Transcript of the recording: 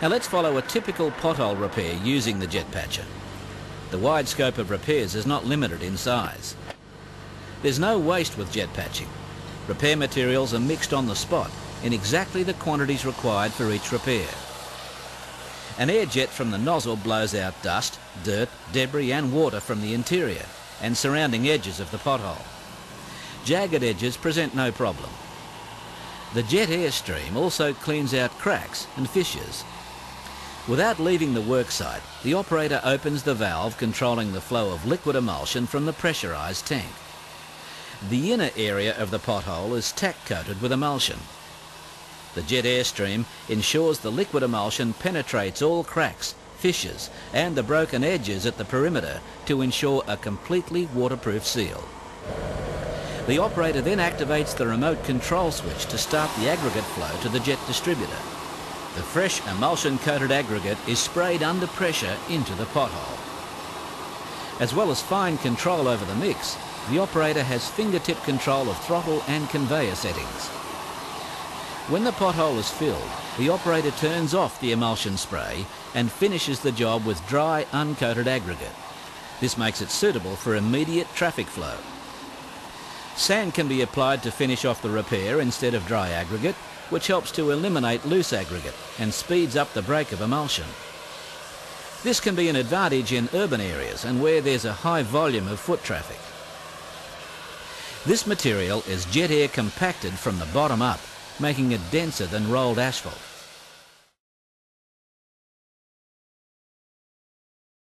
Now let's follow a typical pothole repair using the jet patcher. The wide scope of repairs is not limited in size. There's no waste with jet patching. Repair materials are mixed on the spot in exactly the quantities required for each repair. An air jet from the nozzle blows out dust, dirt, debris and water from the interior and surrounding edges of the pothole. Jagged edges present no problem. The jet air stream also cleans out cracks and fissures. Without leaving the worksite, the operator opens the valve controlling the flow of liquid emulsion from the pressurised tank. The inner area of the pothole is tack-coated with emulsion. The jet airstream ensures the liquid emulsion penetrates all cracks, fissures and the broken edges at the perimeter to ensure a completely waterproof seal. The operator then activates the remote control switch to start the aggregate flow to the jet distributor. The fresh emulsion-coated aggregate is sprayed under pressure into the pothole. As well as fine control over the mix, the operator has fingertip control of throttle and conveyor settings. When the pothole is filled, the operator turns off the emulsion spray and finishes the job with dry, uncoated aggregate. This makes it suitable for immediate traffic flow. Sand can be applied to finish off the repair instead of dry aggregate, which helps to eliminate loose aggregate and speeds up the break of emulsion. This can be an advantage in urban areas and where there's a high volume of foot traffic. This material is jet air compacted from the bottom up, making it denser than rolled asphalt.